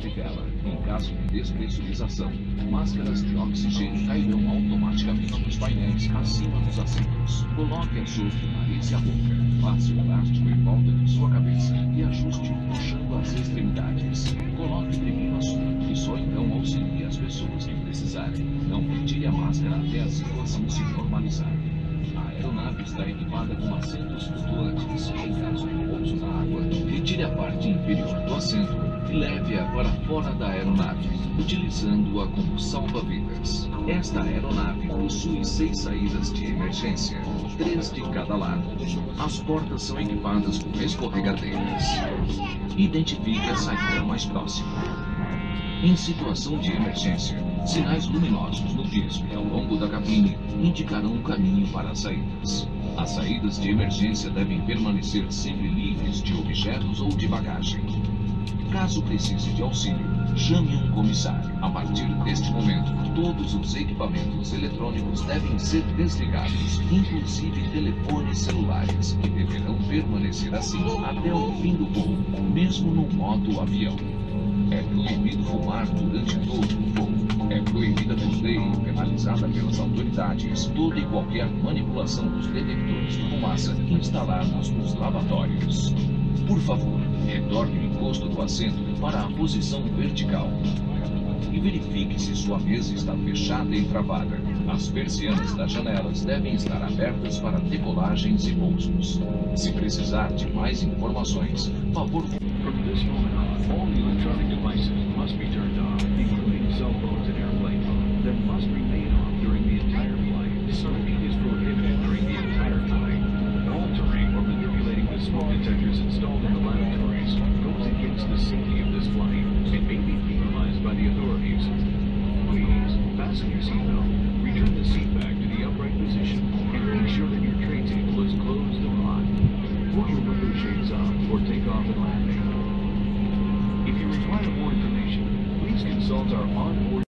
radicava, em caso de despressurização, máscaras de oxigênio cairão automaticamente nos painéis acima dos assentos. Coloque a sua nariz e a boca, passe o elástico em volta de sua cabeça e ajuste puxando as extremidades. Coloque primeiro a sua e só então auxilie as pessoas que precisarem. Não retire a máscara até a situação se normalizar. A aeronave está equipada com assentos flutuantes. Em caso de pouso na água, retire a parte inferior do assento e leve-a para fora da aeronave, utilizando-a como salva-vidas. Esta aeronave possui 6 saídas de emergência, 3 de cada lado. As portas são equipadas com escorregadeiras. Identifique a saída mais próxima. Em situação de emergência, sinais luminosos no piso e ao longo da cabine indicarão o caminho para as saídas. As saídas de emergência devem permanecer sempre livres de objetos ou de bagagem. Caso precise de auxílio, chame um comissário. A partir deste momento, todos os equipamentos eletrônicos devem ser desligados, inclusive telefones celulares, que deverão permanecer assim até o fim do voo, mesmo no modo avião. É proibido fumar durante todo o voo. É proibida por lei e penalizada pelas autoridades toda e qualquer manipulação dos detectores de fumaça instalados nos lavatórios. Por favor, retorne o encosto do assento para a posição vertical e verifique se sua mesa está fechada e travada. As persianas das janelas devem estar abertas para decolagens e pousos. Se precisar de mais informações, favor... All electronic devices must be turned off, including cell phones and airplane mode, that must remain off during the entire flight. Smoking is prohibited during the entire flight. Altering or manipulating the smoke detectors installed in the laboratories goes against the safety of this flight and may be penalized by the authorities. Please fasten your seatbelt, return the seat back to the upright position, and make sure that your tray table is closed or locked. Pull your window shades on for takeoff and landing. If you require more information, please consult our onboard.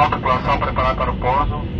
alta, população preparada para o pouso.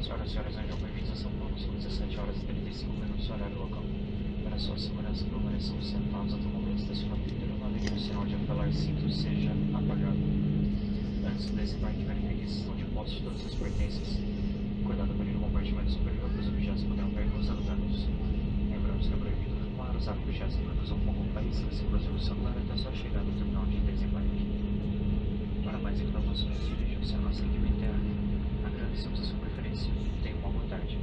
Senhoras e senhores, sejam bem-vindos a São Paulo, são 17h35 horário local. Para a sua segurança, permaneçam sentados até o momento da sua pintura, uma vez que o sinal de apelar cinto seja apagado. Antes do desembarque, verifique se estão de posse de todas as pertences. Cuidado para ir no compartimento superior, pois os objetos poderão cair nos danos. Lembramos que é proibido fumar, usar objetos que produzam fogo países, inclusive o celular, até a sua chegada ao terminal de desembarque. Para mais informações, dirija-se à nossa equipe interna. Agradecemos a sua preferência. Tenha uma boa tarde.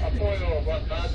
Apoio, boa tarde,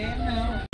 É, não.